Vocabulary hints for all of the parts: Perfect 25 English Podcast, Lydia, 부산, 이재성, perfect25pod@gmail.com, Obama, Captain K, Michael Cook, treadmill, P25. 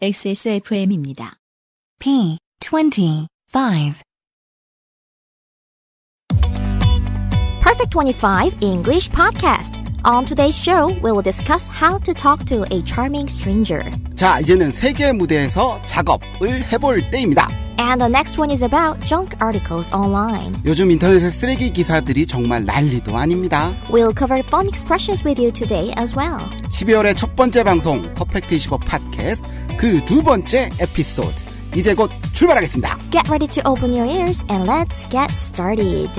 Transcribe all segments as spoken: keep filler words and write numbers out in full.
엑스에스에프엠입니다. P twenty-five Perfect twenty-five English Podcast. On today's show, we will discuss how to talk to a charming stranger. 자, 이제는 세계 무대에서 작업을 해볼 때입니다. And the next one is about junk articles online. 요즘 인터넷의 쓰레기 기사들이 정말 난리도 아닙니다. We'll cover fun expressions with you today as well. 십이월의 첫 번째 방송, 퍼펙트 이십오 팟캐스트, 그 두 번째 에피소드, 이제 곧 출발하겠습니다. Get ready to open your ears and let's get started.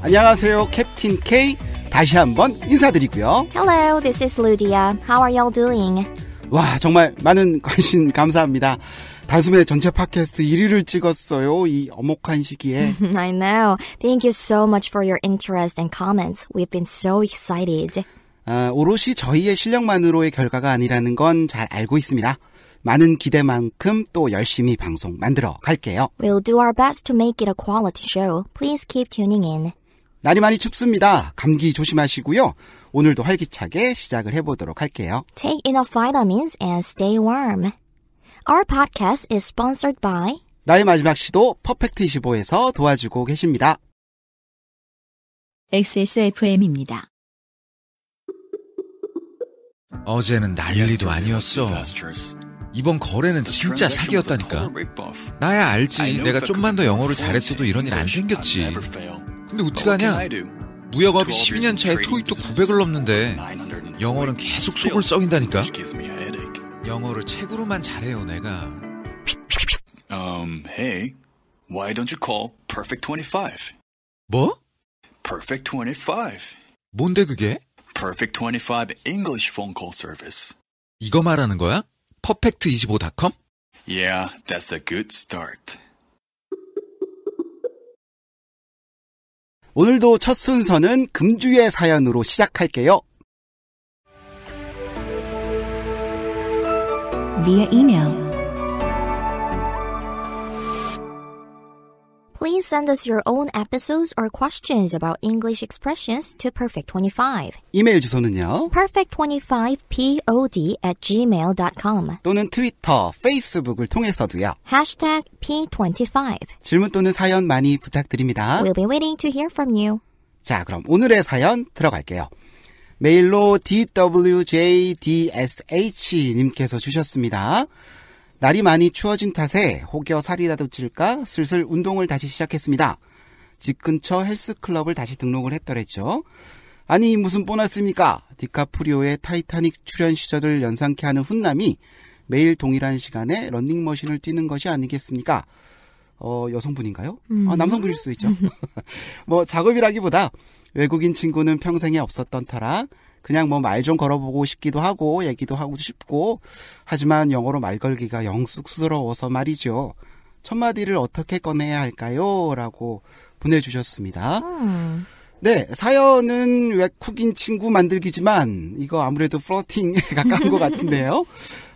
안녕하세요, 캡틴 K. 다시 한번 인사드리고요. Hello, this is Lydia. How are y'all doing? 와, 정말 많은 관심 감사합니다. 단숨에 전체 팟캐스트 일 위를 찍었어요. 이 어목한 시기에. I know. Thank you so much for your interest and comments. We've been so excited. 아, 오롯이 저희의 실력만으로의 결과가 아니라는 건 잘 알고 있습니다. 많은 기대만큼 또 열심히 방송 만들어 갈게요. We'll do our best to make it a quality show. Please keep tuning in. 날이 많이 춥습니다. 감기 조심하시고요. 오늘도 활기차게 시작을 해보도록 할게요. Take enough vitamins and stay warm. Our podcast is sponsored by 나의 마지막 시도 퍼펙트 이십오에서 도와주고 계십니다. 엑스에스에프엠입니다. 어제는 난리도 아니었어. 이번 거래는 진짜 사기였다니까. 나야 알지. 내가 좀만 더 영어를 잘했어도 이런 일 안 생겼지. 근데 어떡하냐? 무역업이 십이 년 차에 토익도 구백을 넘는데 영어는 계속 속을 썩인다니까. 영어를 책으로만 잘해요, 내가. Um, hey, why don't you call perfect twenty-five? 뭐? perfect twenty-five. 뭔데 그게? perfect twenty-five English phone call service. 이거 말하는 거야? 퍼펙트 이십오 닷컴? Yeah, that's a good start. 오늘도 첫 순서는 금주의 사연으로 시작할게요. Via email. Please send us your own episodes or questions about English expressions to perfect twenty-five. 이메일 주소는요. perfect twenty-five pod at gmail dot com 또는 트위터, 페이스북을 통해서도요. Hashtag #피 이십오. 질문 또는 사연 많이 부탁드립니다. We'll be waiting to hear from you. 자, 그럼 오늘의 사연 들어갈게요. 메일로 디더블유제이디에스에이치님께서 주셨습니다. 날이 많이 추워진 탓에 혹여 살이 다듬칠까 슬슬 운동을 다시 시작했습니다. 집 근처 헬스클럽을 다시 등록을 했더랬죠. 아니 무슨 보너스입니까? 디카프리오의 타이타닉 출연 시절을 연상케 하는 훈남이 매일 동일한 시간에 러닝머신을 뛰는 것이 아니겠습니까? 어, 여성분인가요? 음. 아, 남성분일 수 있죠. 뭐 작업이라기보다 외국인 친구는 평생에 없었던 터라 그냥 뭐 말 좀 걸어보고 싶기도 하고 얘기도 하고 싶고 하지만 영어로 말 걸기가 영쑥스러워서 말이죠. 첫 마디를 어떻게 꺼내야 할까요? 라고 보내주셨습니다. 음. 네, 사연은 외국인 친구 만들기지만 이거 아무래도 플러팅에 가까운 것 같은데요.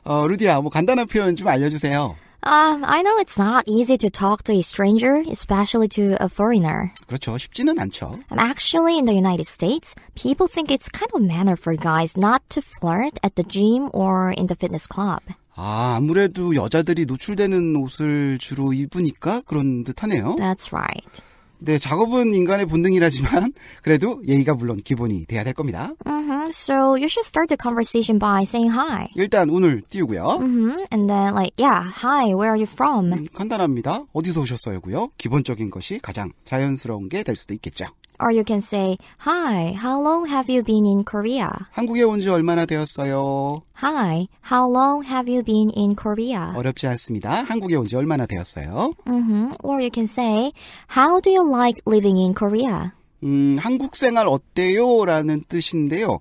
어, 루디야, 뭐 간단한 표현 좀 알려주세요. Um, I know it's not easy to talk to a stranger, especially to a foreigner. 그렇죠. 쉽지는 않죠. And actually, in the United States, people think it's kind of a manner for guys not to flirt at the gym or in the fitness club. 아, 아무래도 여자들이 노출되는 옷을 주로 입으니까 그런 듯하네요. That's right. 네, 작업은 인간의 본능이라지만 그래도 예의가 물론 기본이 돼야 될 겁니다. Mm-hmm. So you should start the conversation by saying hi. 일단 오늘 띄우고요. Mm-hmm. And then like, yeah, hi, where are you from? 음, 간단합니다. 어디서 오셨어요고요. 기본적인 것이 가장 자연스러운 게 될 수도 있겠죠. Or you can say, hi, how long have you been in Korea? 한국에 온 지 얼마나 되었어요? Hi, how long have you been in Korea? 어렵지 않습니다. 한국에 온 지 얼마나 되었어요? Mm-hmm. Or you can say, how do you like living in Korea? 음, 한국 생활 어때요? 라는 뜻인데요.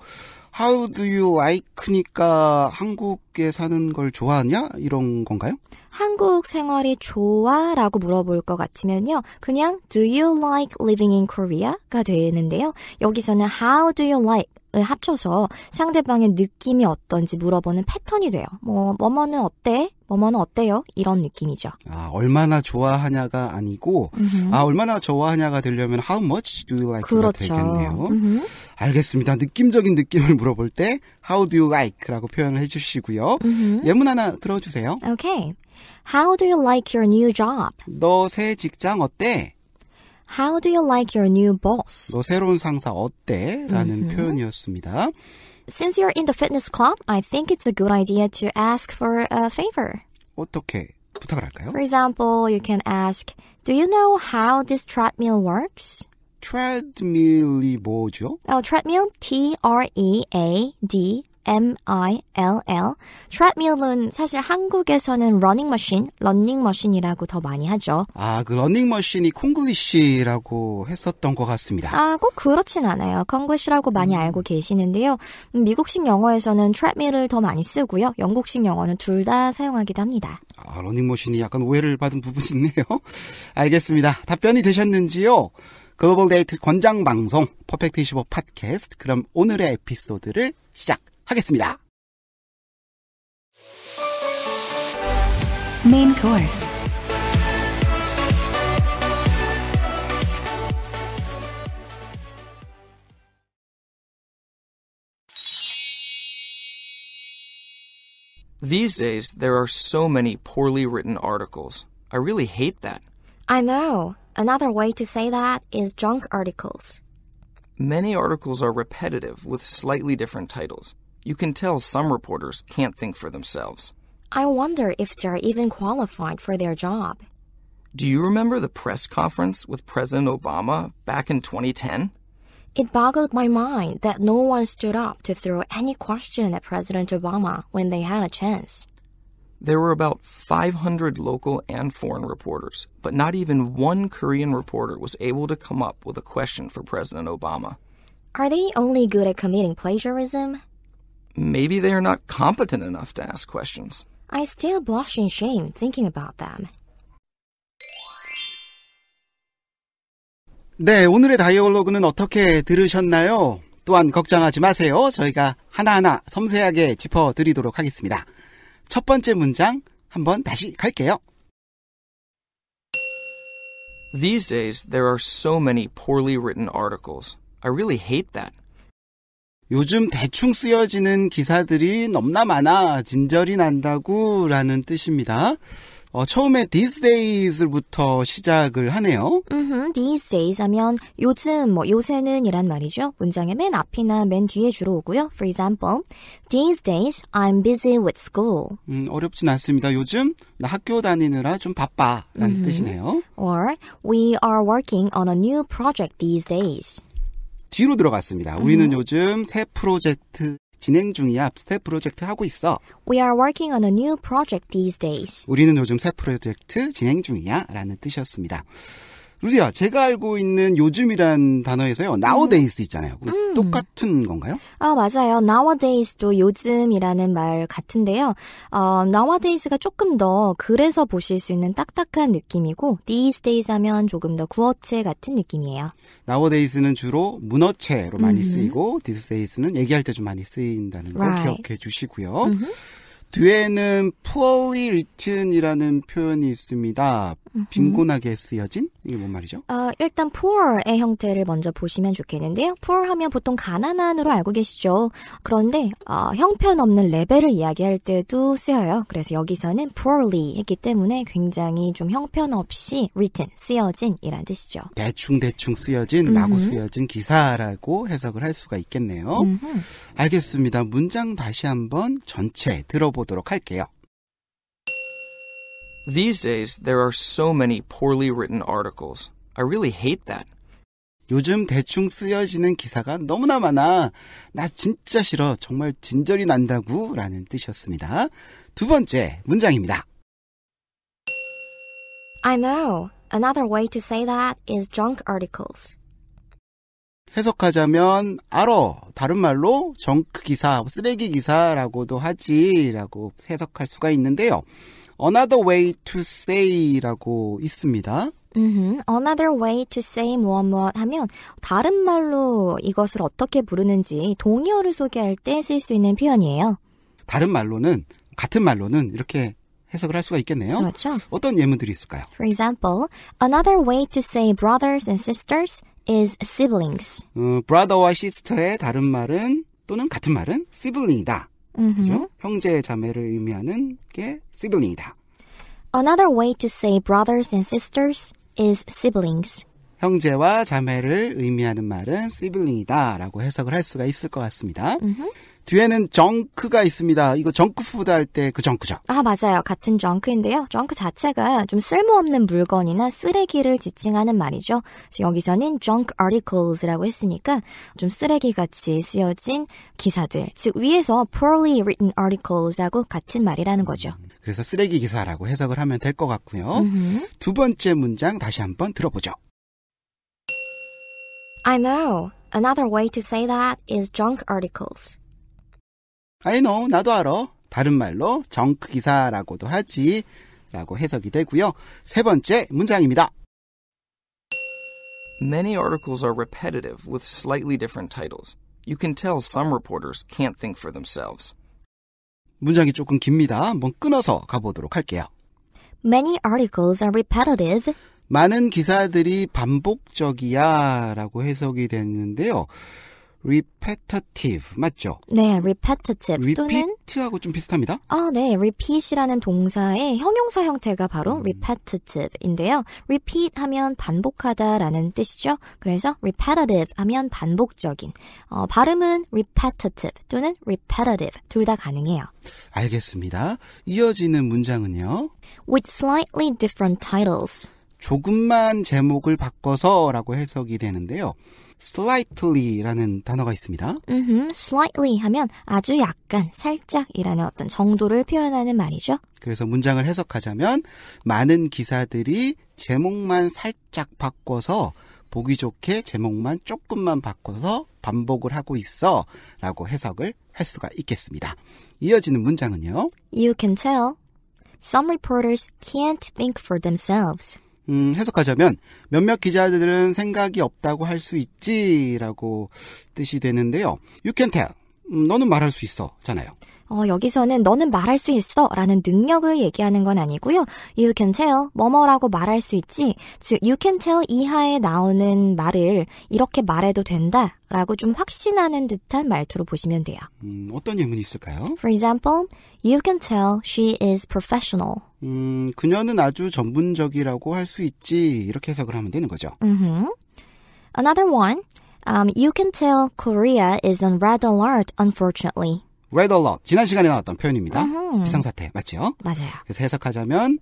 How do you like니까 한국에 사는 걸 좋아하냐? 이런 건가요? 한국 생활이 좋아? 라고 물어볼 것 같으면요. 그냥 do you like living in Korea? 가 되는데요. 여기서는 how do you like? 합쳐서 상대방의 느낌이 어떤지 물어보는 패턴이 돼요. 뭐 뭐뭐는 어때? 뭐뭐는 어때요? 이런 느낌이죠. 아, 얼마나 좋아하냐가 아니고 음흠. 아, 얼마나 좋아하냐가 되려면 how much do you like가 그렇죠. 되겠네요. 음흠. 알겠습니다. 느낌적인 느낌을 물어볼 때 how do you like라고 표현을 해주시고요. 음흠. 예문 하나 들어주세요. Okay. How do you like your new job? 너 새 직장 어때? How do you like your new boss? 너 새로운 상사 어때? 라는 mm-hmm. 표현이었습니다. Since you're in the fitness club, I think it's a good idea to ask for a favor. 어떻게 부탁을 할까요? For example, you can ask, Do you know how this treadmill works? treadmill이 뭐죠? Oh, treadmill, T R E A D M I L L 트레드밀은 사실 한국에서는 러닝머신, 러닝머신이라고 더 많이 하죠. 아, 그 러닝머신이 콩글리시라고 했었던 것 같습니다. 아, 꼭 그렇진 않아요. 콩글리시라고 많이 알고 계시는데요. 미국식 영어에서는 트레드밀을 더 많이 쓰고요. 영국식 영어는 둘 다 사용하기도 합니다. 아, 러닝머신이 약간 오해를 받은 부분이 있네요. 알겠습니다. 답변이 되셨는지요? 글로벌 데이트 권장방송 퍼펙트 이십오 팟캐스트 그럼 오늘의 에피소드를 시작하겠습니다. Main course. These days there are so many poorly written articles. I really hate that. I know. Another way to say that is junk articles. Many articles are repetitive with slightly different titles. You can tell some reporters can't think for themselves. I wonder if they're even qualified for their job. Do you remember the press conference with President Obama back in twenty ten? It boggled my mind that no one stood up to throw any question at President Obama when they had a chance. There were about five hundred local and foreign reporters, but not even one Korean reporter was able to come up with a question for President Obama. Are they only good at committing plagiarism? Maybe they are not competent enough to ask questions. I still blush in shame thinking about them. 네, 오늘의 다이얼로그는 어떻게 들으셨나요? 또한 걱정하지 마세요. 저희가 하나하나 섬세하게 짚어드리도록 하겠습니다. 첫 번째 문장 한번 다시 갈게요. These days there are so many poorly written articles. I really hate that. 요즘 대충 쓰여지는 기사들이 넘나 많아 진절이 난다고 라는 뜻입니다. 어, 처음에 these days부터 시작을 하네요. Mm-hmm, these days 하면 요즘, 뭐 요새는 이란 말이죠. 문장의 맨 앞이나 맨 뒤에 주로 오고요. For example, these days I'm busy with school. 음, 어렵진 않습니다. 요즘 나 학교 다니느라 좀 바빠 라는 mm-hmm. 뜻이네요. Or we are working on a new project these days. 뒤로 들어갔습니다. Mm-hmm. 우리는 요즘 새 프로젝트. 진행 중이야. 새 프로젝트 하고 있어. We are working on a new project these days. 우리는 요즘 새 프로젝트 진행 중이야. 라는 뜻이었습니다. 루디야, 제가 알고 있는 요즘이란 단어에서요. nowadays 있잖아요. 음. 똑같은 건가요? 아, 맞아요. nowadays도 요즘이라는 말 같은데요. 어, nowadays가 조금 더 그래서 보실 수 있는 딱딱한 느낌이고 these days 하면 조금 더 구어체 같은 느낌이에요. nowadays는 주로 문어체로 많이 음. 쓰이고 these days는 얘기할 때 좀 많이 쓰인다는 걸 right. 기억해 주시고요. 음흠. 뒤에는 poorly written이라는 표현이 있습니다. 빈곤하게 쓰여진? 이게 뭔 말이죠? 어, 일단 poor의 형태를 먼저 보시면 좋겠는데요. poor 하면 보통 가난한으로 알고 계시죠. 그런데 어, 형편없는 레벨을 이야기할 때도 쓰여요. 그래서 여기서는 poorly 했기 때문에 굉장히 좀 형편없이 written, 쓰여진이란 뜻이죠. 대충대충 쓰여진, 라고 쓰여진 기사라고 해석을 할 수가 있겠네요. 음흠. 알겠습니다. 문장 다시 한번 전체 들어보겠습니다. These days there are so many poorly written articles. I really hate that. 요즘 대충 쓰여지는 기사가 너무나 많아. 나 진짜 싫어. 정말 진절이 난다고 라는 뜻이었습니다. 두 번째 문장입니다. I know. Another way to say that is junk articles. 해석하자면 알어, 다른 말로 정크 기사, 쓰레기 기사라고도 하지라고 해석할 수가 있는데요. Another way to say라고 있습니다. Mm-hmm. Another way to say 무엇무엇 하면 다른 말로 이것을 어떻게 부르는지 동의어를 소개할 때 쓸 수 있는 표현이에요. 다른 말로는, 같은 말로는 이렇게 해석을 할 수가 있겠네요. 그렇죠. 어떤 예문들이 있을까요? For example, another way to say brothers and sisters is siblings. 어, brother와 sister의 다른 말은 또는 같은 말은 sibling이다. 그렇죠? 형제 자매를 의미하는 게 sibling이다. Another way to say brothers and sisters is siblings. 형제와 자매를 의미하는 말은 sibling이다 라고 해석을 할 수가 있을 것 같습니다. Mm-hmm. 뒤에는 junk가 있습니다. 이거 junk푸드 할 때 그 junk죠? 아, 맞아요. 같은 junk인데요. junk 자체가 좀 쓸모없는 물건이나 쓰레기를 지칭하는 말이죠. 그래서 여기서는 junk articles라고 했으니까 좀 쓰레기같이 쓰여진 기사들. 즉 위에서 poorly written articles하고 같은 말이라는 거죠. 그래서 쓰레기 기사라고 해석을 하면 될 것 같고요. 음흠. 두 번째 문장 다시 한번 들어보죠. I know. Another way to say that is junk articles. I know, 나도 알아. 다른 말로 정크 기사라고도 하지 라고 해석이 되고요. 세 번째 문장입니다. Many articles are repetitive with slightly different titles. You can tell some reporters can't think for themselves. 문장이 조금 깁니다. 한번 끊어서 가보도록 할게요. Many articles are repetitive. 많은 기사들이 반복적이야 라고 해석이 됐는데요. repetitive 맞죠? 네, repetitive repeat하고 또는 좀 비슷합니다. 아, 네, repeat이라는 동사의 형용사 형태가 바로 음. repetitive인데요. repeat 하면 반복하다라는 뜻이죠. 그래서 repetitive 하면 반복적인. 어, 발음은 repetitive 또는 repetitive 둘 다 가능해요. 알겠습니다. 이어지는 문장은요. With slightly different titles. 조금만 제목을 바꿔서 라고 해석이 되는데요. slightly라는 단어가 있습니다. Mm-hmm. slightly 하면 아주 약간, 살짝이라는 어떤 정도를 표현하는 말이죠. 그래서 문장을 해석하자면 많은 기사들이 제목만 살짝 바꿔서 보기 좋게 제목만 조금만 바꿔서 반복을 하고 있어 라고 해석을 할 수가 있겠습니다. 이어지는 문장은요. You can tell. Some reporters can't think for themselves. 음, 해석하자면 몇몇 기자들은 생각이 없다고 할 수 있지라고 뜻이 되는데요. You can tell. 음, 너는 말할 수 있어 잖아요. 어, 여기서는 너는 말할 수 있어 라는 능력을 얘기하는 건 아니고요. You can tell. 뭐뭐라고 말할 수 있지. 즉 you can tell 이하에 나오는 말을 이렇게 말해도 된다 라고 좀 확신하는 듯한 말투로 보시면 돼요. 음, 어떤 예문이 있을까요? For example, you can tell she is professional. 음, 그녀는 아주 전문적이라고 할 수 있지. 이렇게 해석을 하면 되는 거죠. Mm-hmm. Another one. Um, you can tell Korea is on red alert, unfortunately. Red alert. 지난 시간에 나왔던 표현입니다. Mm-hmm. 비상사태. 맞죠? 맞아요. 그래서 해석하자면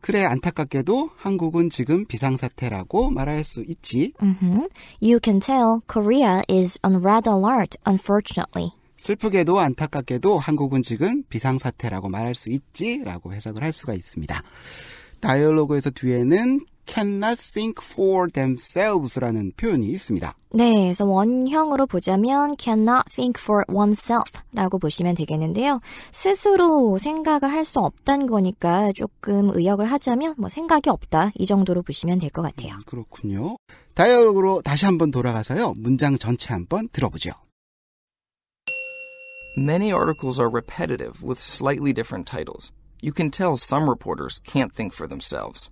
그래, 안타깝게도 한국은 지금 비상사태라고 말할 수 있지. Mm-hmm. You can tell Korea is on red alert, unfortunately. 슬프게도 안타깝게도 한국은 지금 비상사태라고 말할 수 있지라고 해석을 할 수가 있습니다. 다이얼로그에서 뒤에는 cannot think for themselves라는 표현이 있습니다. 네, 그래서 원형으로 보자면 cannot think for oneself라고 보시면 되겠는데요. 스스로 생각을 할 수 없다는 거니까 조금 의역을 하자면 뭐 생각이 없다 이 정도로 보시면 될 것 같아요. 음, 그렇군요. 다이얼로그로 다시 한번 돌아가서요. 문장 전체 한번 들어보죠. Many articles are repetitive with slightly different titles. You can tell some reporters can't think for themselves.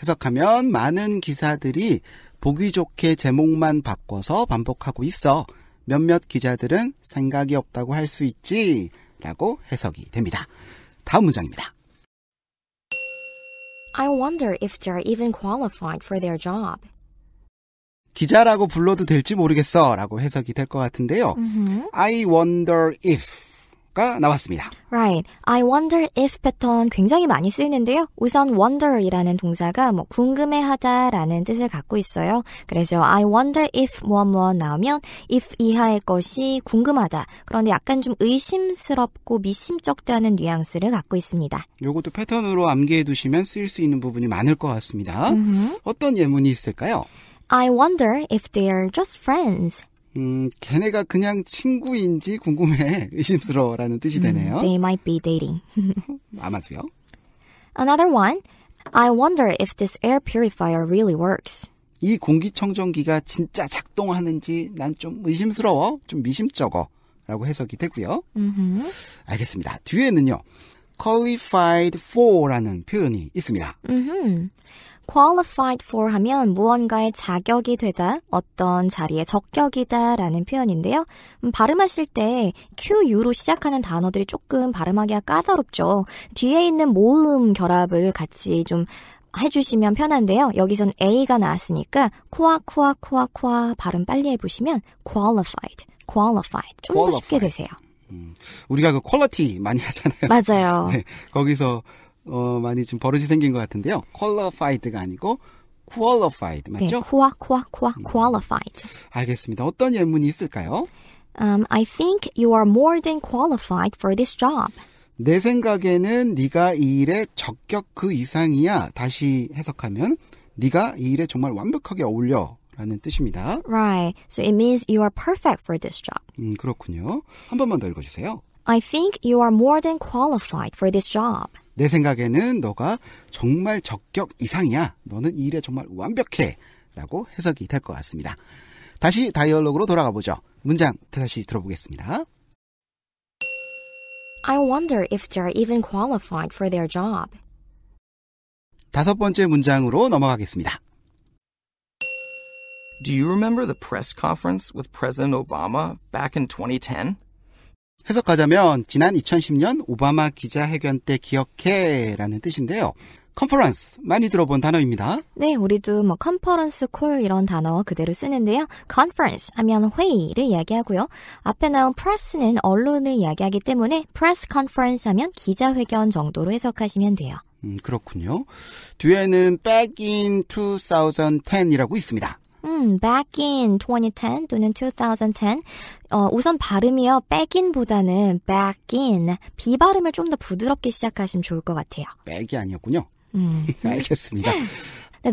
해석하면 많은 기사들이 보기 좋게 제목만 바꿔서 반복하고 있어. 몇몇 기자들은 생각이 없다고 할 수 있지 라고 해석이 됩니다. 다음 문장입니다. I wonder if they're even qualified for their job. 기자라고 불러도 될지 모르겠어 라고 해석이 될 것 같은데요. Mm-hmm. I wonder if가 나왔습니다. Right. I wonder if 패턴 굉장히 많이 쓰이는데요. 우선 wonder이라는 동사가 뭐 궁금해하다라는 뜻을 갖고 있어요. 그래서 I wonder if 무엇무엇 나오면 if 이하의 것이 궁금하다. 그런데 약간 좀 의심스럽고 미심쩍다는 뉘앙스를 갖고 있습니다. 요것도 패턴으로 암기해 두시면 쓰일 수 있는 부분이 많을 것 같습니다. Mm-hmm. 어떤 예문이 있을까요? I wonder if they're just friends. 음, 걔네가 그냥 친구인지 궁금해. 의심스러워라는 뜻이 되네요. They might be dating. 아마도요. Another one. I wonder if this air purifier really works. 이 공기청정기가 진짜 작동하는지 난 좀 의심스러워. 좀 미심쩍어. 라고 해석이 되고요. Mm-hmm. 알겠습니다. 뒤에는요. qualified for라는 표현이 있습니다. Mm-hmm. qualified for 하면 무언가의 자격이 되다, 어떤 자리에 적격이다 라는 표현인데요. 음, 발음하실 때 큐유로 시작하는 단어들이 조금 발음하기가 까다롭죠. 뒤에 있는 모음 결합을 같이 좀 해주시면 편한데요. 여기선 A가 나왔으니까 쿠아 쿠아 쿠아 쿠아 발음 빨리 해보시면 qualified, qualified 좀 더 쉽게 되세요. 음, 우리가 그 퀄리티 많이 하잖아요. 맞아요. 네, 거기서 어, 많이 좀 버릇이 생긴 것 같은데요. qualified가 아니고 qualified 맞죠? 네, 쿠아 쿠아 쿠아 qualified. 알겠습니다. 어떤 예문이 있을까요? Um, I think you are more than qualified for this job. 내 생각에는 네가 이 일에 적격 그 이상이야. 다시 해석하면 네가 이 일에 정말 완벽하게 어울려. 라는 뜻입니다. Right. So it means you are perfect for this job. 음, 그렇군요. 한 번만 더 읽어주세요. I think you are more than qualified for this job. 내 생각에는 너가 정말 적격 이상이야. 너는 이 일에 정말 완벽해. 라고 해석이 될 것 같습니다. 다시 다이얼로그로 돌아가 보죠. 문장 다시 들어보겠습니다. I wonder if they are even qualified for their job. 다섯 번째 문장으로 넘어가겠습니다. Do you remember the press conference with President Obama back in twenty ten? 해석하자면 지난 이천십 년 오바마 기자회견 때 기억해라는 뜻인데요. 컨퍼런스 많이 들어본 단어입니다. 네, 우리도 뭐 컨퍼런스 콜 이런 단어 그대로 쓰는데요. 컨퍼런스 하면 회의를 이야기하고요. 앞에 나온 프레스는 언론을 이야기하기 때문에 프레스 컨퍼런스 하면 기자회견 정도로 해석하시면 돼요. 음, 그렇군요. 뒤에는 back in twenty ten이라고 있습니다. 음, back in twenty ten 또는 twenty ten. 어, 우선 발음이요. back in보다는 back in. 비 발음을 좀 더 부드럽게 시작하시면 좋을 것 같아요. back이 아니었군요. 음. 알겠습니다.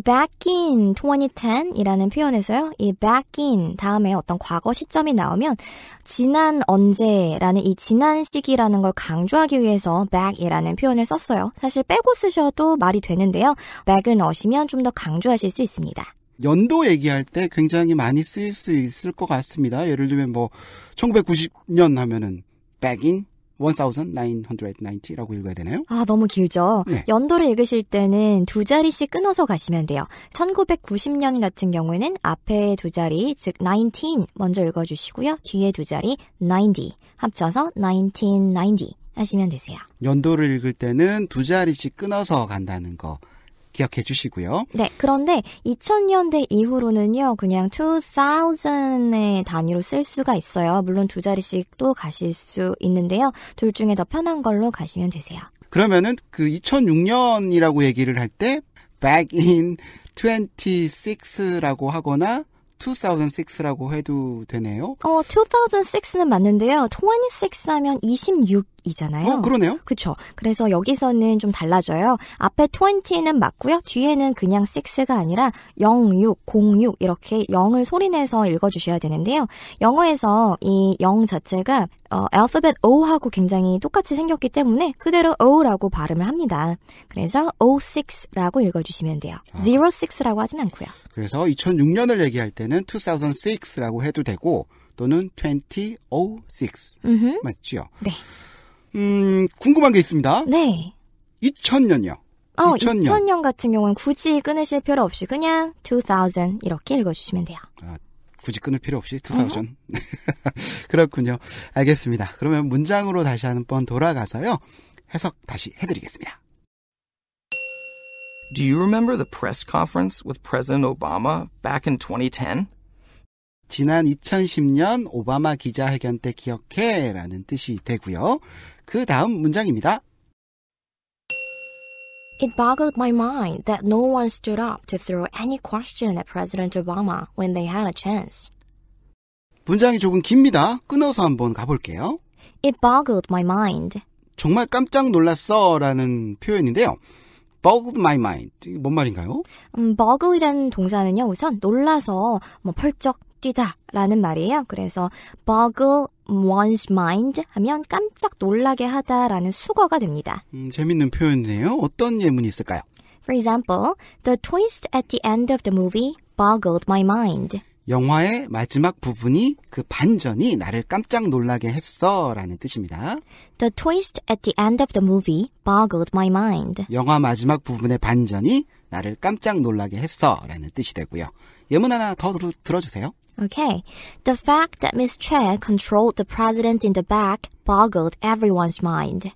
back in twenty ten이라는 표현에서요. 이 back in 다음에 어떤 과거 시점이 나오면 지난 언제라는 이 지난 시기라는 걸 강조하기 위해서 back이라는 표현을 썼어요. 사실 빼고 쓰셔도 말이 되는데요. back을 넣으시면 좀 더 강조하실 수 있습니다. 연도 얘기할 때 굉장히 많이 쓰일 수 있을 것 같습니다. 예를 들면 뭐 천구백구십 년 하면은 back in 천구백구십라고 읽어야 되나요? 아, 너무 길죠. 네. 연도를 읽으실 때는 두 자리씩 끊어서 가시면 돼요. 천구백구십 년 같은 경우에는 앞에 두 자리, 즉 십구 먼저 읽어주시고요. 뒤에 두 자리 구십 합쳐서 천구백구십 하시면 되세요. 연도를 읽을 때는 두 자리씩 끊어서 간다는 거 기억해 주시고요. 네, 그런데 이천 년대 이후로는요. 그냥 이천의 단위로 쓸 수가 있어요. 물론 두 자리씩 또 가실 수 있는데요. 둘 중에 더 편한 걸로 가시면 되세요. 그러면은 그 이천육 년이라고 얘기를 할 때 back in twenty-six라고 하거나 이천육라고 해도 되네요. 어, 이천육는 맞는데요. 이십육 하면 이십육이잖아요. 어, 그러네요. 그렇죠. 그래서 여기서는 좀 달라져요. 앞에 이십는 맞고요. 뒤에는 그냥 육가 아니라 영육, 공육 이렇게 영을 소리내서 읽어주셔야 되는데요. 영어에서 이 영 자체가 어, 알파벳 O하고 굉장히 똑같이 생겼기 때문에 그대로 O라고 발음을 합니다. 그래서 오십육라고 읽어주시면 돼요. 아. 공육라고 하진 않고요. 그래서 이천육 년을 얘기할 때는 이천육라고 해도 되고 또는 이천육 음흠. 맞죠? 네. 음, 궁금한 게 있습니다. 네. 이천 년이요. 어, 이천 년. 이천 년 같은 경우는 굳이 끊으실 필요 없이 그냥 이천 이렇게 읽어주시면 돼요. 아. 굳이 끊을 필요 없이 이천. 그렇군요. 알겠습니다. 그러면 문장으로 다시 한 번 돌아가서요. 해석 다시 해드리겠습니다. Do you remember the press conference with President Obama back in twenty ten? 지난 이천십 년 오바마 기자회견 때 기억해 라는 뜻이 되고요. 그 다음 문장입니다. It boggled my mind that no one stood up to throw any question at President Obama when they had a chance. 문장이 조금 깁니다. 끊어서 한번 가볼게요. It boggled my mind. 정말 깜짝 놀랐어 라는 표현인데요. boggled my mind. 이게 뭔 말인가요? 음, boggle이라는 동사는요. 우선 놀라서 뭐 펄쩍 뛰다 라는 말이에요. 그래서 boggle one's mind 하면 깜짝 놀라게 하다라는 수거가 됩니다. 음, 재밌는 표현이네요. 어떤 예문이 있을까요? For example, the twist at the end of the movie boggled my mind. 영화의 마지막 부분이 그 반전이 나를 깜짝 놀라게 했어 라는 뜻입니다. The twist at the end of the movie boggled my mind. 영화 마지막 부분의 반전이 나를 깜짝 놀라게 했어 라는 뜻이 되고요. 예문 하나 더 들어주세요. Okay. The fact that Miss Che controlled the president in the back boggled everyone's mind.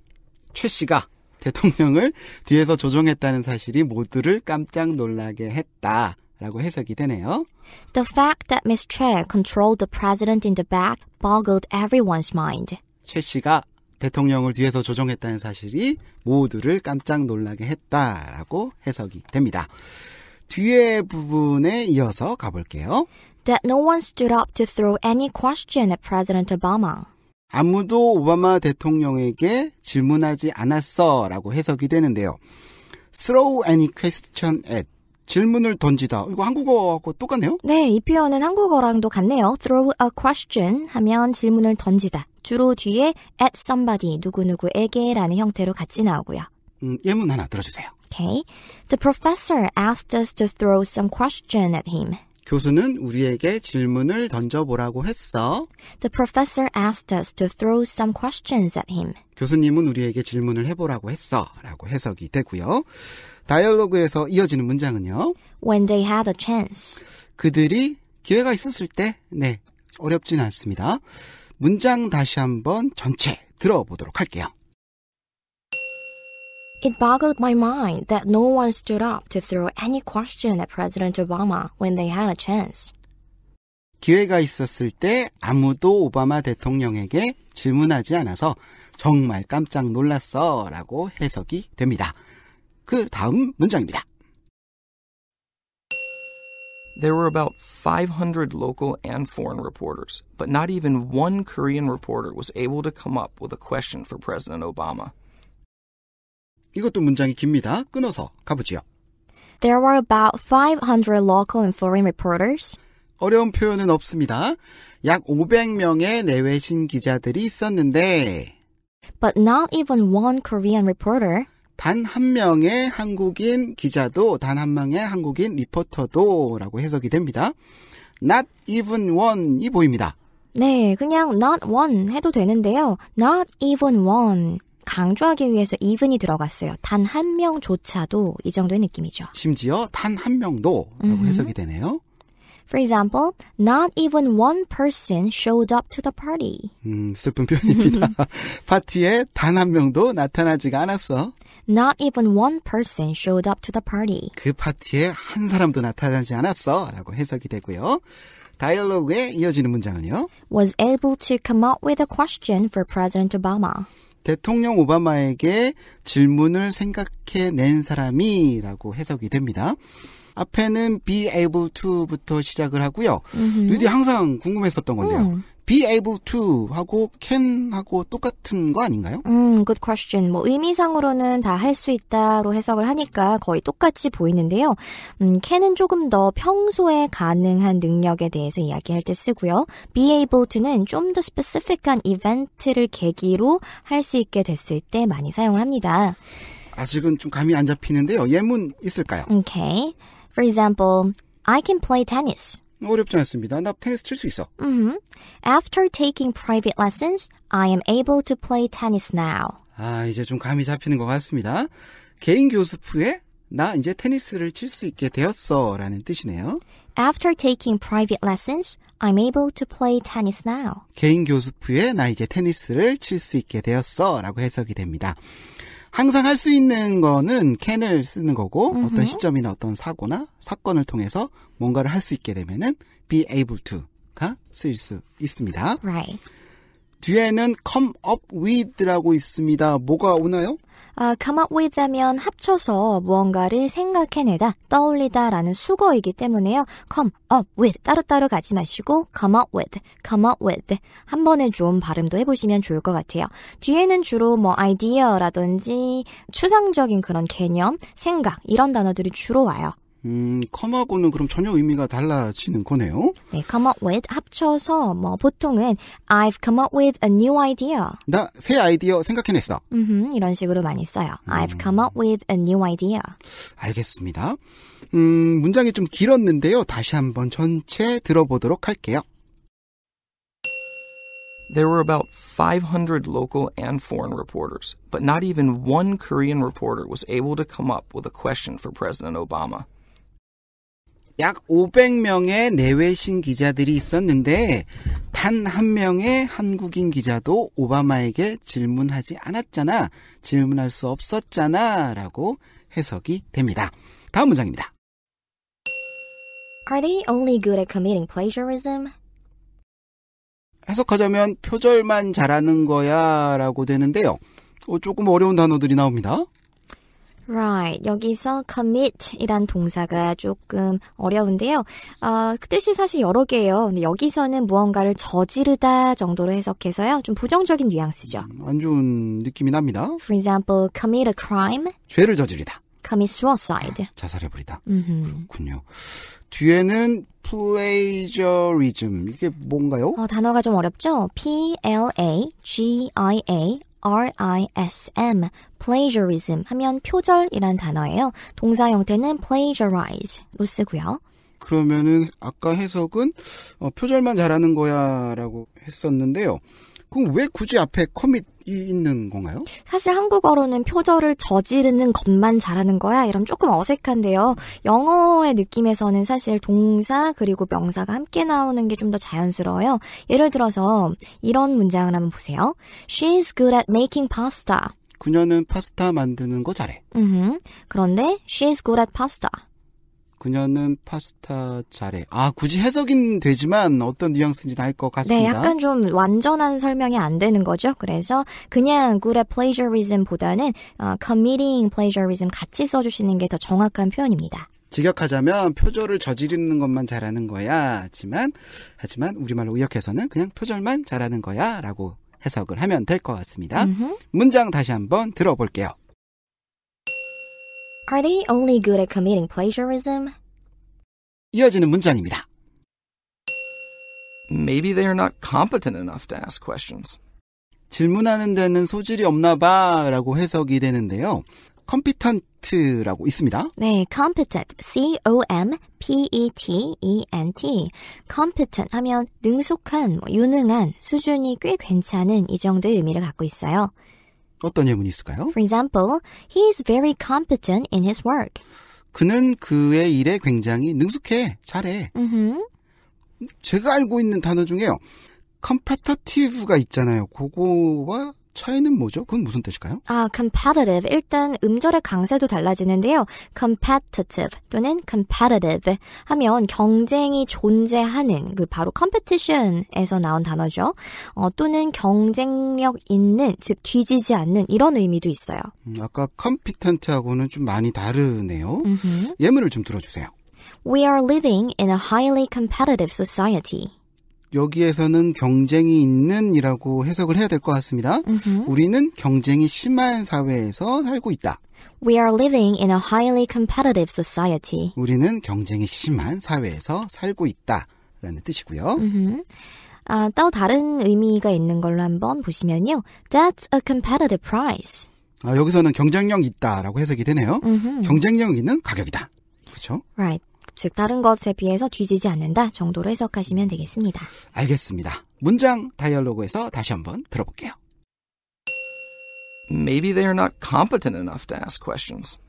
최 씨가 대통령을 뒤에서 조종했다는 사실이 모두를 깜짝 놀라게 했다. 라고 해석이 되네요. The fact that Miss Che controlled the president in the back boggled everyone's mind. 최 씨가 대통령을 뒤에서 조종했다는 사실이 모두를 깜짝 놀라게 했다라고 해석이 됩니다. 뒤에 부분에 이어서 가볼게요. That no one stood up to throw any question at President Obama. 아무도 오바마 대통령에게 질문하지 않았어라고 해석이 되는데요. Throw any question at. 질문을 던지다. 이거 한국어하고 똑같네요? 네, 이 표현은 한국어랑도 같네요. Throw a question 하면 질문을 던지다. 주로 뒤에 at somebody, 누구누구에게라는 형태로 같이 나오고요. 음, 예문 하나 들어주세요. Okay. The professor asked us to throw some question at him. 교수는 우리에게 질문을 던져보라고 했어. The professor asked us to throw some questions at him. 교수님은 우리에게 질문을 해보라고 했어. 라고 해석이 되고요. 다이얼로그에서 이어지는 문장은요. When they had a chance. 그들이 기회가 있었을 때. 네, 어렵진 않습니다. 문장 다시 한번 전체 들어보도록 할게요. It boggled my mind that no one stood up to throw any question at President Obama when they had a chance. 기회가 있었을 때 아무도 오바마 대통령에게 질문하지 않아서 정말 깜짝 놀랐어 라고 해석이 됩니다. 그 다음 문장입니다. There were about five hundred local and foreign reporters, but not even one Korean reporter was able to come up with a question for President Obama. 이것도 문장이 깁니다. 끊어서 가보지요. There were about five hundred local and foreign reporters. 어려운 표현은 없습니다. 약 오백 명의 내외신 기자들이 있었는데 But not even one Korean reporter. 단 한 명의 한국인 기자도 단 한 명의 한국인 리포터도 라고 해석이 됩니다. Not even one이 보입니다. 네, 그냥 not one 해도 되는데요. Not even one. 강조하기 위해서 even이 들어갔어요. 단 한 명조차도 이 정도의 느낌이죠. 심지어 단 한 명도 라고 mm-hmm. 해석이 되네요. For example, not even one person showed up to the party. 음, 슬픈 표현입니다. 파티에 단 한 명도 나타나지가 않았어. Not even one person showed up to the party. 그 파티에 한 사람도 나타나지 않았어 라고 해석이 되고요. 다이얼로그에 이어지는 문장은요. Was able to come up with a question for President Obama. 대통령 오바마에게 질문을 생각해낸 사람이라고 해석이 됩니다. 앞에는 be able to부터 시작을 하고요. 루디 항상 궁금했었던 건데요. 음. be able to 하고 can 하고 똑같은 거 아닌가요? 음, good question. 뭐 의미상으로는 다 할 수 있다로 해석을 하니까 거의 똑같이 보이는데요. 음, can은 조금 더 평소에 가능한 능력에 대해서 이야기할 때 쓰고요. be able to는 좀 더 스페시픽한 이벤트를 계기로 할 수 있게 됐을 때 많이 사용을 합니다. 아직은 좀 감이 안 잡히는데요. 예문 있을까요? Okay. For example, I can play tennis. 어렵지 않습니다. 나 테니스 칠 수 있어. Mm-hmm. After taking private lessons, I am able to play tennis now. 아, 이제 좀 감이 잡히는 것 같습니다. 개인 교습 후에 나 이제 테니스를 칠 수 있게 되었어 라는 뜻이네요. After taking private lessons, I'm able to play tennis now. 개인 교습 후에 나 이제 테니스를 칠 수 있게 되었어 라고 해석이 됩니다. 항상 할 수 있는 거는 can을 쓰는 거고 음흠. 어떤 시점이나 어떤 사고나 사건을 통해서 뭔가를 할 수 있게 되면은 be able to가 쓰일 수 있습니다. Right. 뒤에는 come up with라고 있습니다. 뭐가 오나요? 아, come up with 하면 합쳐서 무언가를 생각해내다, 떠올리다라는 수거이기 때문에요. come up with 따로따로 가지 마시고 come up with, come up with 한 번에 좀 발음도 해보시면 좋을 것 같아요. 뒤에는 주로 뭐 아이디어라든지 추상적인 그런 개념, 생각 이런 단어들이 주로 와요. 음, come하고는 그럼 전혀 의미가 달라지는 거네요. 네, come up with 합쳐서 뭐 보통은 I've come up with a new idea. 나 새 아이디어 생각해냈어. 음흠, 이런 식으로 많이 써요. 음. I've come up with a new idea. 알겠습니다. 음, 문장이 좀 길었는데요. 다시 한번 전체 들어보도록 할게요. There were about five hundred local and foreign reporters, but not even one Korean reporter was able to come up with a question for President Obama. 약 오백 명의 내외신 기자들이 있었는데 단 한 명의 한국인 기자도 오바마에게 질문하지 않았잖아, 질문할 수 없었잖아 라고 해석이 됩니다. 다음 문장입니다. Are they only good at committing plagiarism? 해석하자면 표절만 잘하는 거야 라고 되는데요. 어, 조금 어려운 단어들이 나옵니다. Right. 여기서 commit이란 동사가 조금 어려운데요. 어, 그 뜻이 사실 여러 개예요. 근데 여기서는 무언가를 저지르다 정도로 해석해서요. 좀 부정적인 뉘앙스죠. 음, 안 좋은 느낌이 납니다. For example, commit a crime. 죄를 저지르다. commit suicide. 자살해버리다. 음흠. 그렇군요. 뒤에는 plagiarism. 이게 뭔가요? 어, 단어가 좀 어렵죠? P L A G I A R I S M. plagiarism 하면 표절이란 단어예요. 동사 형태는 plagiarize로 쓰고요. 그러면은 아까 해석은 어, 표절만 잘하는 거야 라고 했었는데요. 그럼 왜 굳이 앞에 commit이 있는 건가요? 사실 한국어로는 표절을 저지르는 것만 잘하는 거야. 이러면 조금 어색한데요. 영어의 느낌에서는 사실 동사 그리고 명사가 함께 나오는 게 좀 더 자연스러워요. 예를 들어서 이런 문장을 한번 보세요. She's good at making pasta. 그녀는 파스타 만드는 거 잘해. 음흠. 그런데 she's good at pasta. 그녀는 파스타 잘해. 아, 굳이 해석은 되지만 어떤 뉘앙스인지 알 것 같습니다. 네, 약간 좀 완전한 설명이 안 되는 거죠. 그래서 그냥 good at plagiarism보다는 어, committing plagiarism 같이 써주시는 게 더 정확한 표현입니다. 직역하자면 표절을 저지르는 것만 잘하는 거야. 하지만, 하지만 우리말로 의역해서는 그냥 표절만 잘하는 거야 라고 해석을 하면 될 것 같습니다. 음흠. 문장 다시 한번 들어볼게요. Are they only good at committing plagiarism? 이어지는 문장입니다. Maybe they are not competent enough to ask questions. 질문하는 데는 소질이 없나 봐 라고 해석이 되는데요. competent라고 있습니다. 네, competent, C O M P E T E N T. competent 하면 능숙한, 뭐 유능한, 수준이 꽤 괜찮은 이 정도의 의미를 갖고 있어요. 어떤 예문이 있을까요? For example, he is very competent in his work. 그는 그의 일에 굉장히 능숙해, 잘해. Mm-hmm. 제가 알고 있는 단어 중에요. competitive가 있잖아요. 그거와 차이는 뭐죠? 그건 무슨 뜻일까요? 아, competitive. 일단 음절의 강세도 달라지는데요. competitive 또는 competitive 하면 경쟁이 존재하는 그 바로 competition에서 나온 단어죠. 어, 또는 경쟁력 있는, 즉 뒤지지 않는 이런 의미도 있어요. 음, 아까 competent하고는 좀 많이 다르네요. 음흠. 예문을 좀 들어주세요. We are living in a highly competitive society. 여기에서는 경쟁이 있는 이라고 해석을 해야 될 것 같습니다. Mm-hmm. 우리는 경쟁이 심한 사회에서 살고 있다. We are living in a highly competitive society. 우리는 경쟁이 심한 사회에서 살고 있다 라는 뜻이고요. Mm-hmm. 아, 또 다른 의미가 있는 걸로 한번 보시면요. That's a competitive price. 아, 여기서는 경쟁력 있다 라고 해석이 되네요. Mm-hmm. 경쟁력 있는 가격이다. 그렇죠? Right. 즉 다른 것에 비해서 뒤지지 않는다 정도로 해석하시면 되겠습니다. 알겠습니다. 문장 다이얼로그에서 다시 한번 들어볼게요. Maybe they are not competent enough to ask questions.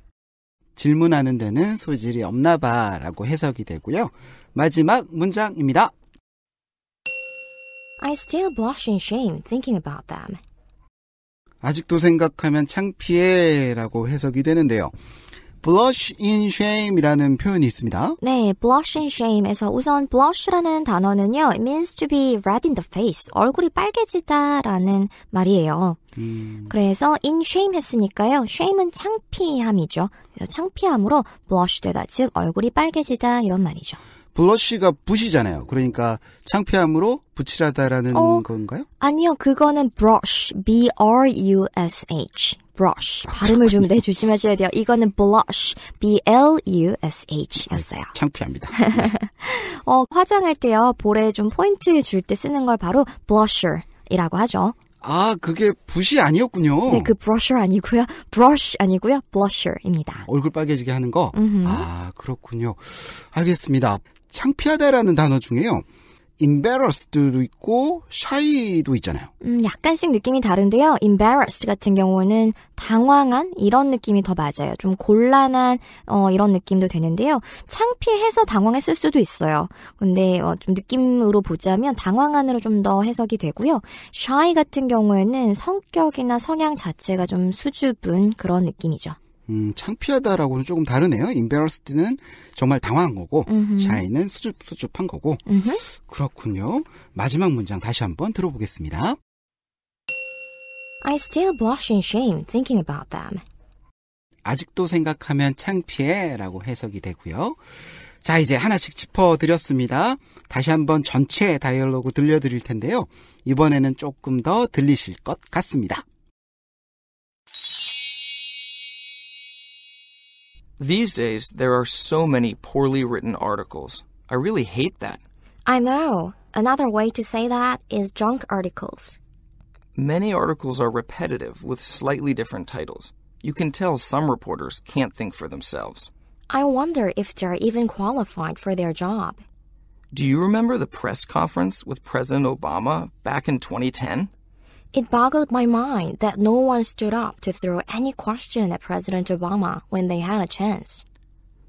질문하는 데는 소질이 없나 봐 라고 해석이 되고요. 마지막 문장입니다. I still blush in shame thinking about them. 아직도 생각하면 창피해 라고 해석이 되는데요. blush in shame이라는 표현이 있습니다. 네, blush in shame에서 우선 blush라는 단어는요. It means to be red in the face. 얼굴이 빨개지다라는 말이에요. 음. 그래서 in shame 했으니까요. shame은 창피함이죠. 그래서 창피함으로 blush 되다, 즉 얼굴이 빨개지다 이런 말이죠. blush가 붓이잖아요. 그러니까 창피함으로 붓칠하다라는 어, 건가요? 아니요. 그거는 brush, B R U S H. brush. 발음을 좀 네, 조심하셔야 돼요. 이거는 blush, B L U S H 였어요. 창피합니다. 네. 어, 화장할 때요. 볼에 좀 포인트 줄 때 쓰는 걸 바로 blusher이라고 하죠. 아, 그게 붓이 아니었군요. 네, 그 브러셔 아니고요. 브러쉬 아니고요. blusher입니다. 얼굴 빨개지게 하는 거? 음흠. 아, 그렇군요. 알겠습니다. 창피하다라는 단어 중에요. embarrassed도 있고 shy도 있잖아요. 음, 약간씩 느낌이 다른데요. embarrassed 같은 경우는 당황한 이런 느낌이 더 맞아요. 좀 곤란한 어, 이런 느낌도 되는데요. 창피해서 당황했을 수도 있어요. 근데 어, 좀 느낌으로 보자면 당황한으로 좀 더 해석이 되고요. shy 같은 경우에는 성격이나 성향 자체가 좀 수줍은 그런 느낌이죠. 음, 창피하다라고는 조금 다르네요. embarrassed는 정말 당황한 거고 음흠. shy는 수줍수줍한 거고 음흠. 그렇군요. 마지막 문장 다시 한번 들어보겠습니다. I still blush in shame thinking about them. 아직도 생각하면 창피해라고 해석이 되고요. 자, 이제 하나씩 짚어드렸습니다. 다시 한번 전체 다이얼로그 들려드릴 텐데요. 이번에는 조금 더 들리실 것 같습니다. These days, there are so many poorly written articles. I really hate that. I know. Another way to say that is junk articles. Many articles are repetitive with slightly different titles. You can tell some reporters can't think for themselves. I wonder if they're even qualified for their job. Do you remember the press conference with President Obama back in twenty ten? It boggled my mind that no one stood up to throw any question at President Obama when they had a chance.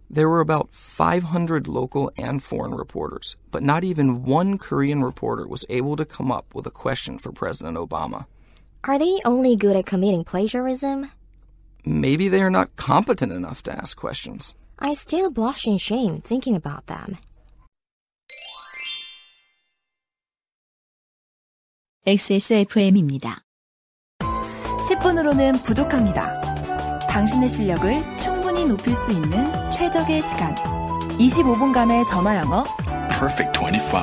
There were about five hundred local and foreign reporters, but not even one Korean reporter was able to come up with a question for President Obama. Are they only good at committing plagiarism? Maybe they are not competent enough to ask questions. I still blush in shame thinking about them. 엑스에스에프엠입니다. 십 분으로는 부족합니다. 당신의 실력을 충분히 높일 수 있는 최적의 시간. 이십오 분간의 전화 영어. Perfect 이십오.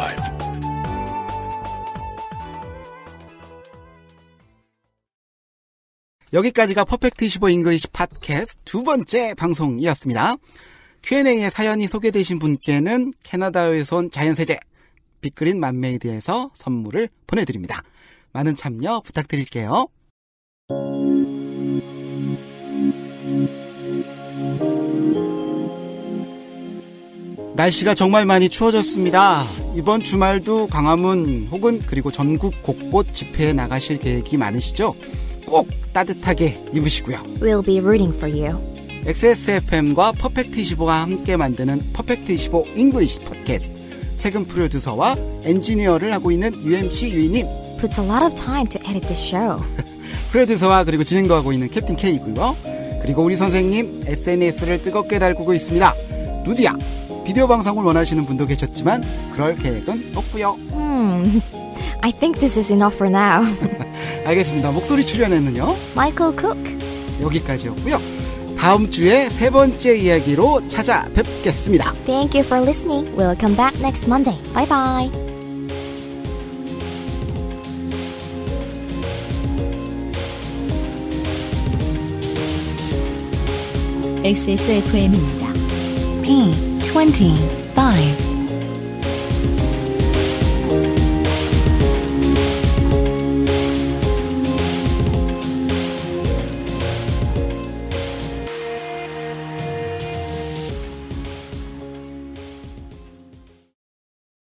여기까지가 퍼펙트 이십오 잉글리시 팟캐스트 두 번째 방송이었습니다. 큐 앤 에이에 사연이 소개되신 분께는 캐나다에서 온 자연세제 빅그린 맘메이드에서 선물을 보내드립니다. 많은 참여 부탁드릴게요. 날씨가 정말 많이 추워졌습니다. 이번 주말도 광화문 혹은 그리고 전국 곳곳 집회에 나가실 계획이 많으시죠? 꼭 따뜻하게 입으시고요. We'll be rooting for you. 엑스에스에프엠과 퍼펙트이십오가 함께 만드는 퍼펙트이십오 잉글리시 팟캐스트. 책임 프로듀서와 엔지니어를 하고 있는 유엠씨 유이님. Puts a lot of time to edit the show. 프로듀서와 그리고 진행도 하고 있는 캡틴 K이고요. 그리고 우리 선생님 에스엔에스를 뜨겁게 달구고 있습니다. 루디야, 비디오 방송을 원하시는 분도 계셨지만 그럴 계획은 없고요. Hmm. I think this is enough for now. 알겠습니다. 목소리 출연에는요. Michael Cook. 여기까지였고요. 다음 주에 세 번째 이야기로 찾아뵙겠습니다. Thank you for listening. We'll come back next Monday. Bye bye. 엑스에스에프엠입니다. P twenty-five